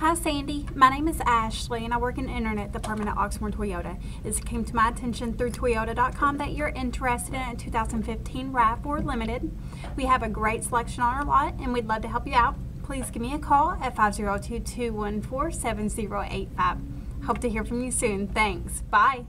Hi Sandy, my name is Ashley and I work in the Internet Department at Oxmoor Toyota. This came to my attention through Toyota.com that you're interested in a 2015 RAV4 Limited. We have a great selection on our lot and we'd love to help you out. Please give me a call at 502-214-7085. Hope to hear from you soon. Thanks. Bye.